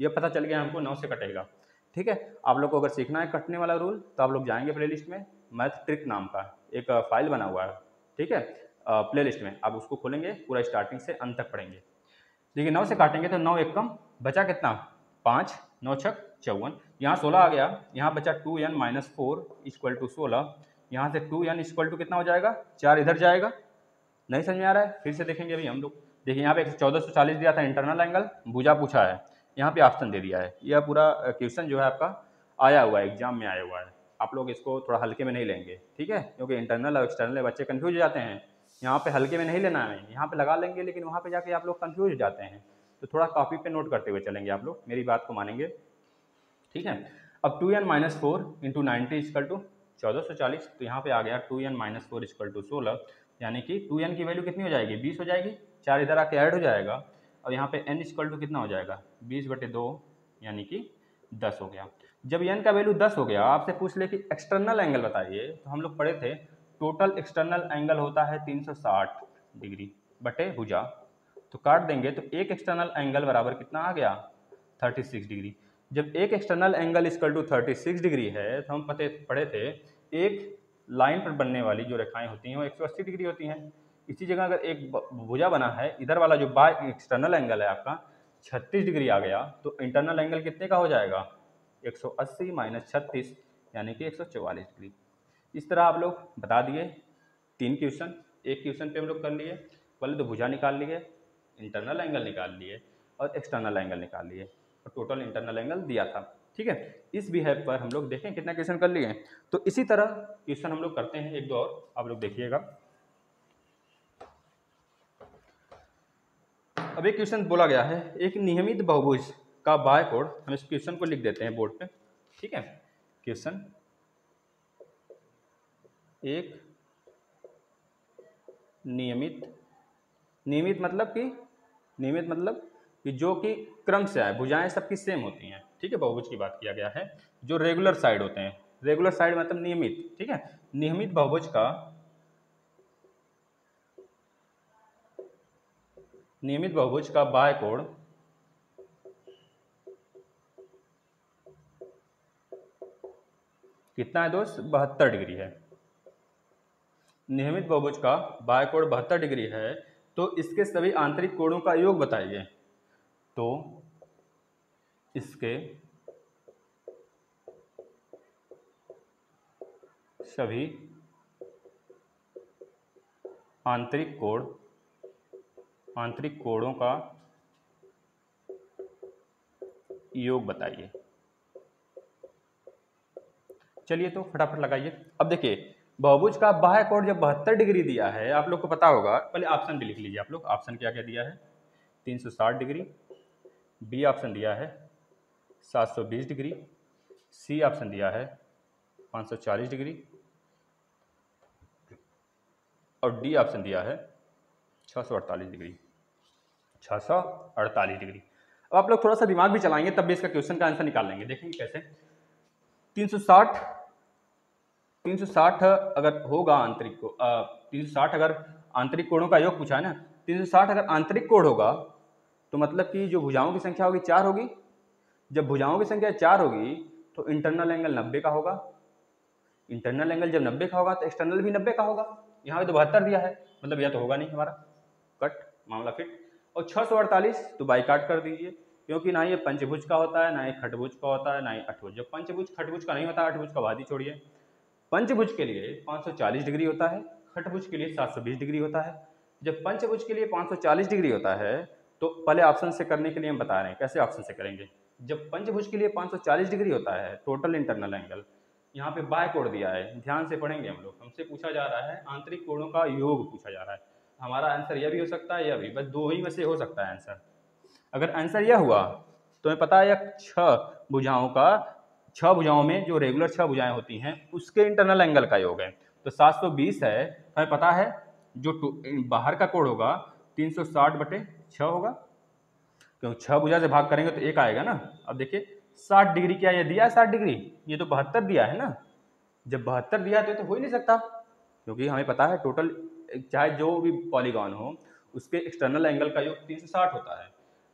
ये पता चल गया हमको 9 से कटेगा, ठीक है। आप लोग को अगर सीखना है कटने वाला रूल तो आप लोग जाएंगे प्लेलिस्ट में, मैथ ट्रिक नाम का एक फाइल बना हुआ है, ठीक है, प्लेलिस्ट में आप उसको खोलेंगे, पूरा स्टार्टिंग से अंत तक पढ़ेंगे। देखिए 9 से काटेंगे तो 9 एक कम बचा कितना, 5, 9 छक 54, यहाँ 16 आ गया, यहाँ बचा 2n - 4 इक्वल टू 16, यहाँ से 2n इक्वल टू कितना हो जाएगा, 4 इधर जाएगा। नहीं समझ में आ रहा है, फिर से देखेंगे अभी हम लोग। देखिए यहाँ पे 1440 दिया था इंटरनल एंगल, भुजा पूछा है, यहाँ पे ऑप्शन दे दिया है। यह पूरा क्वेश्चन जो है आपका आया हुआ है, एग्जाम में आया हुआ है, आप लोग इसको थोड़ा हल्के में नहीं लेंगे, ठीक है, क्योंकि इंटरनल और एक्सटर्नल बच्चे कंफ्यूज हो जाते हैं। यहाँ पे हल्के में नहीं लेना है, यहाँ पे लगा लेंगे लेकिन वहाँ पे जाके आप लोग कंफ्यूज हो जाते हैं, तो थोड़ा कॉपी पे नोट करते हुए चलेंगे, आप लोग मेरी बात को मानेंगे, ठीक है। अब 2n - 4 × 90 इक्वल टू 1440, तो यहाँ पे आ गया 2n-4 इक्वल टू 16, यानी कि 2n की वैल्यू कितनी हो जाएगी 20 हो जाएगी, 4 इधर आके ऐड हो जाएगा और यहाँ पे n इक्वल टू कितना हो जाएगा 20/2 यानी कि 10 हो गया। जब n का वैल्यू 10 हो गया, आपसे पूछ ले कि एक्सटर्नल एंगल बताइए, तो हम लोग पढ़े थे टोटल एक्सटर्नल एंगल होता है 360 डिग्री बटे भुजा, तो काट देंगे तो एक एक्सटर्नल एंगल बराबर कितना आ गया 36 डिग्री। जब एक external angle equal to 36 degree है, तो हम पढ़े थे एक लाइन पर बनने वाली जो रेखाएं होती हैं वो 180 डिग्री होती हैं। इसी जगह अगर एक भुजा बना है, इधर वाला जो बाय एक्सटर्नल एंगल है आपका 36 डिग्री आ गया, तो इंटरनल एंगल कितने का हो जाएगा 180-36 यानी कि 144 डिग्री। इस तरह आप लोग बता दिए 3 क्वेश्चन, एक क्वेश्चन पे हम लोग कर लिए, पहले तो भुजा निकाल लिए, इंटरनल एंगल निकाल लिए और एक्सटर्नल एंगल निकाल लिए, और टोटल इंटरनल एंगल दिया था। ठीक है, इस बिहेव पर हम लोग देखें कितना क्वेश्चन कर लिए। तो इसी तरह क्वेश्चन हम लोग करते हैं एक दो और, आप लोग देखिएगा। अब एक क्वेश्चन बोला गया है, एक नियमित बहुभुज का बाय कोण, हम इस क्वेश्चन को लिख देते हैं बोर्ड पे। ठीक है, क्वेश्चन एक नियमित मतलब कि जो कि क्रम से आए, भुजाएं सबकी सेम होती हैं। ठीक है, बहुभुज की बात किया गया है, जो रेगुलर साइड होते हैं, रेगुलर साइड मतलब नियमित। ठीक है, नियमित बहुभुज का बाय कोण कितना है दोस्त 72 डिग्री है। नियमित बहुभुज का बाय कोण 72 डिग्री है, तो इसके सभी आंतरिक कोणों का योग बताइए। तो इसके सभी आंतरिक कोणों का योग बताइए। चलिए तो फटाफट लगाइए। अब देखिए, बहुभुज का बाह्य कोण जब 72 डिग्री दिया है, आप लोग को पता होगा, पहले ऑप्शन भी लिख लीजिए आप लोग, ऑप्शन क्या क्या दिया है 360 डिग्री, बी ऑप्शन दिया है 720 डिग्री, सी ऑप्शन दिया है 540 डिग्री और डी ऑप्शन दिया है 648 डिग्री 648 डिग्री। अब आप लोग थोड़ा सा दिमाग भी चलाएंगे तब भी इसका क्वेश्चन का आंसर निकाल लेंगे। देखेंगे कैसे 360 अगर होगा आंतरिक को 360 अगर आंतरिक कोणों का योग पूछा है ना, 360 अगर आंतरिक कोण होगा तो मतलब कि जो भुजाओं की संख्या होगी 4 होगी। जब भुजाओं की संख्या 4 होगी तो इंटरनल एंगल 90 का होगा। इंटरनल एंगल जब 90 का होगा तो एक्सटर्नल भी 90 का होगा। यहाँ पे तो 72 दिया है, मतलब यह तो होगा नहीं, हमारा कट मामला फिट। और 648 तो बाई काट कर दीजिए, क्योंकि ना ये पंचभुज का होता है, ना ये खटभुज का होता है, ना ही अठभुज। जब पंचभुज खटभुज का नहीं होता, अठभुज का बात ही छोड़िए। पंचभुज के लिए 540 डिग्री होता है, खटभुज के लिए 720 डिग्री होता है। जब पंचभुज के लिए 540 डिग्री होता है तो पहले ऑप्शन से करने के लिए हम बता रहे हैं कैसे ऑप्शन से करेंगे। जब पंचभुज के लिए 540 डिग्री होता है टोटल इंटरनल एंगल, यहाँ पे बाय कोण दिया है, ध्यान से पढ़ेंगे हम लोग। हमसे पूछा जा रहा है आंतरिक कोणों का योग पूछा जा रहा है, हमारा आंसर यह भी हो सकता है यह भी, बस दो ही में से हो सकता है आंसर। अगर आंसर यह हुआ तो हमें पता है यह 6 भुजाओं में जो रेगुलर 6 भुजाएं होती हैं उसके इंटरनल एंगल का योग है, तो 720 है। हमें पता है जो बाहर का कोण होगा 360/6 होगा, क्योंकि 6 भुजा से भाग करेंगे तो एक आएगा ना। अब देखिए 60 डिग्री, क्या ये दिया है 60 डिग्री? ये तो 72 दिया है ना। जब 72 दिया तो हो ही नहीं सकता, क्योंकि हमें पता है टोटल चाहे जो भी पॉलीगॉन हो उसके एक्सटर्नल एंगल का योग 360 होता है।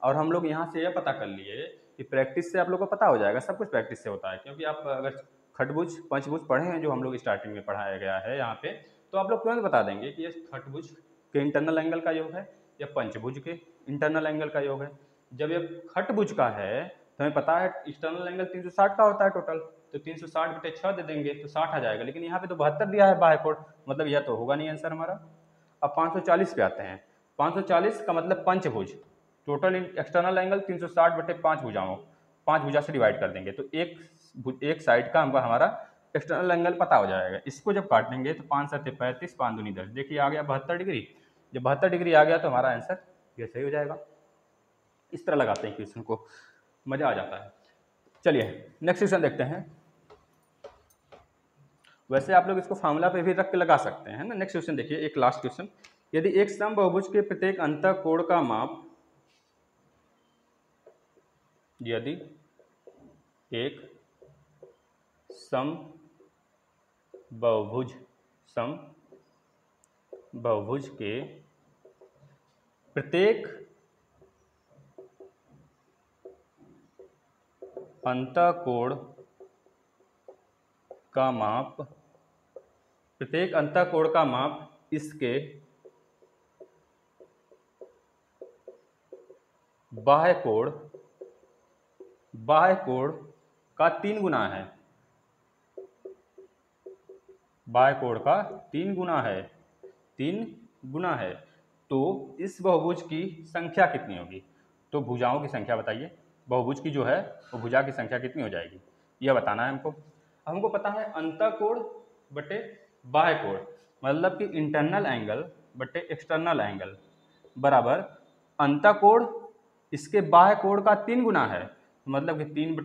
और हम लोग यहाँ से यह पता कर लिए कि प्रैक्टिस से आप लोग को पता हो जाएगा, सब कुछ प्रैक्टिस से होता है। क्योंकि आप अगर खटभुज पंचभुज पढ़े हैं, जो हम लोग स्टार्टिंग में पढ़ाया गया है यहाँ पे, तो आप लोग तुरंत बता देंगे कि ये खटभुज के इंटरनल एंगल का योग है या पंचभुज के इंटरनल एंगल का योग है। जब ये खटभुज का है तो हमें पता है एक्सटर्नल एंगल 360 का होता है टोटल, तो 360/6 दे देंगे तो 60 आ जाएगा। लेकिन यहाँ पे तो 72 दिया है बाह्य कोण, मतलब यह तो होगा नहीं आंसर हमारा। अब 540 पे आते हैं। 540 का मतलब पंचभुज, टोटल एक्सटर्नल एंगल 360/5 भुजाओं, 5 भुजा से डिवाइड कर देंगे तो एक साइड का हमको हमारा एक्सटर्नल एंगल पता हो जाएगा। इसको जब काट देंगे तो 5 7 35, 5 दूनी 10, देखिए आ गया 72 डिग्री। जब 72 डिग्री आ गया तो हमारा आंसर ये सही हो जाएगा। इस तरह लगाते हैं क्वेश्चन को, मज़ा आ जाता है। चलिए नेक्स्ट क्वेश्चन देखते हैं। वैसे आप लोग इसको फार्मूला पे भी रख के लगा सकते हैं ना। नेक्स्ट क्वेश्चन देखिए, एक लास्ट क्वेश्चन। यदि एक समबहुभुज के प्रत्येक अंतःकोण का माप यदि एक समबहुभुज के प्रत्येक प्रत्येक अंतःकोण का माप इसके बाह्य कोण का 3 गुना है, बाह्य कोण का 3 गुना है, तो इस बहुभुज की संख्या कितनी होगी? तो भुजाओं की संख्या बताइए, बहुभुज की जो है वो भुजा की संख्या कितनी हो जाएगी यह बताना है हमको। हमको पता है अंतःकोण बटे बाह्य कोण मतलब कि इंटरनल एंगल बटे एक्सटर्नल एंगल बराबर अंतःकोण इसके बाह्य कोण का 3 गुना है, मतलब कि 3/1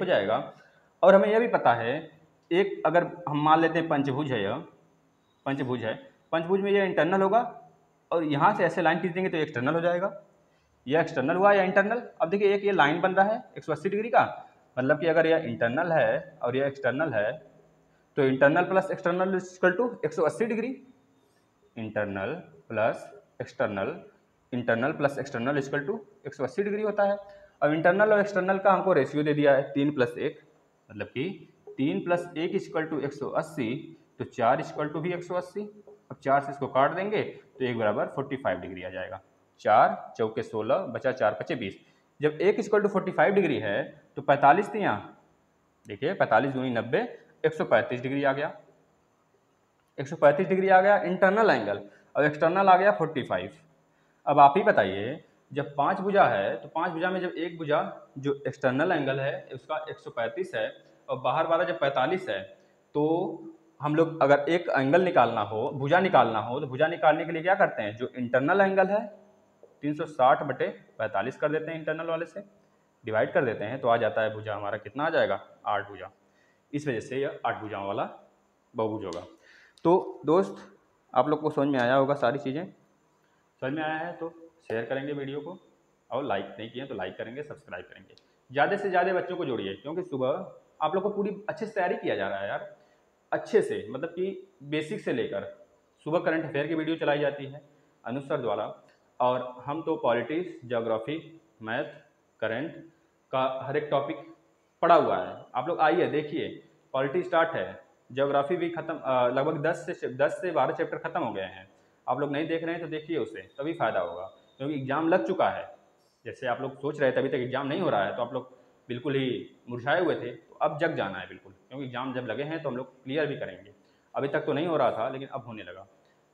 हो जाएगा। और हमें यह भी पता है एक अगर हम मान लेते हैं पंचभुज है, यह पंचभुज है, पंचभुज में यह इंटरनल होगा और यहाँ से ऐसे लाइन खींच देंगे तो एक्सटर्नल हो जाएगा। यह एक्सटर्नल हुआ या इंटरनल, अब देखिए एक ये लाइन बन रहा है 180 डिग्री का, मतलब कि अगर यह इंटरनल है और यह एक्सटर्नल है तो internal plus external equal to 180 degree, internal plus external equal to 180 degree होता है। अब इंटरनल और एक्सटर्नल का हमको रेशियो दे दिया है 3+1, मतलब कि 3+1 इक्वल टू 180, तो 4 इक्वल टू भी 180। अब 4 से इसको काट देंगे तो 1 = 45 डिग्री आ जाएगा। 4 चौके 16 बचा 4 पचे 20। जब 1 = 45 डिग्री है तो 45 थी यहाँ, देखिए 45 × 90 135 डिग्री आ गया, 135 डिग्री आ गया इंटरनल एंगल, और एक्सटर्नल आ गया 45। अब आप ही बताइए जब 5 भुजा है तो 5 भुजा में जब एक भुजा जो एक्सटर्नल एंगल है उसका 135 है और बाहर वाला जब 45 है, तो हम लोग अगर एक एंगल निकालना हो, भुजा निकालना हो, तो भुजा निकालने के लिए क्या करते हैं, जो इंटरनल एंगल है 360/45 कर देते हैं, इंटरनल वाले से डिवाइड कर देते हैं, तो आ जाता है भुजा हमारा कितना आ जाएगा, 8 भुजा। इस वजह से यह 8 भुजाओं वाला बहुभुज होगा। तो दोस्त आप लोग को समझ में आया होगा, सारी चीज़ें समझ में आया है तो शेयर करेंगे वीडियो को, और लाइक नहीं किए तो लाइक करेंगे, सब्सक्राइब करेंगे, ज़्यादा से ज़्यादा बच्चों को जोड़िए, क्योंकि सुबह आप लोग को पूरी अच्छे से तैयारी किया जा रहा है यार, अच्छे से, मतलब कि बेसिक से लेकर सुबह करंट अफेयर की वीडियो चलाई जाती है अनुज सर द्वारा, और हम तो पॉलिटिक्स, ज्योग्राफी, मैथ, करंट का हर एक टॉपिक पड़ा हुआ है। आप लोग आइए देखिए, पॉलिटिक्स स्टार्ट है, ज्योग्राफी भी खत्म, लगभग 10 से 12 चैप्टर खत्म हो गए हैं। आप लोग नहीं देख रहे हैं तो देखिए उसे, तभी फ़ायदा होगा, क्योंकि एग्ज़ाम लग चुका है। जैसे आप लोग सोच रहे थे अभी तक एग्ज़ाम नहीं हो रहा है तो आप लोग बिल्कुल ही मुरझाए हुए थे, तो अब जग जाना है बिल्कुल, क्योंकि एग्ज़ाम जब लगे हैं तो हम लोग क्लियर भी करेंगे। अभी तक तो नहीं हो रहा था लेकिन अब होने लगा,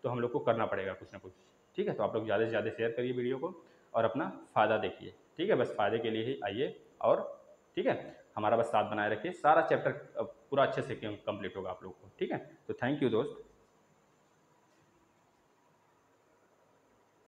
तो हम लोग को करना पड़ेगा कुछ ना कुछ, ठीक है। तो आप लोग ज़्यादा से ज़्यादा शेयर करिए वीडियो को और अपना फ़ायदा देखिए, ठीक है, बस फ़ायदे के लिए ही आइए, और ठीक है हमारा बस साथ बनाए रखिए, सारा चैप्टर पूरा अच्छे से कंप्लीट होगा आप लोग को, ठीक है। तो थैंक यू दोस्त।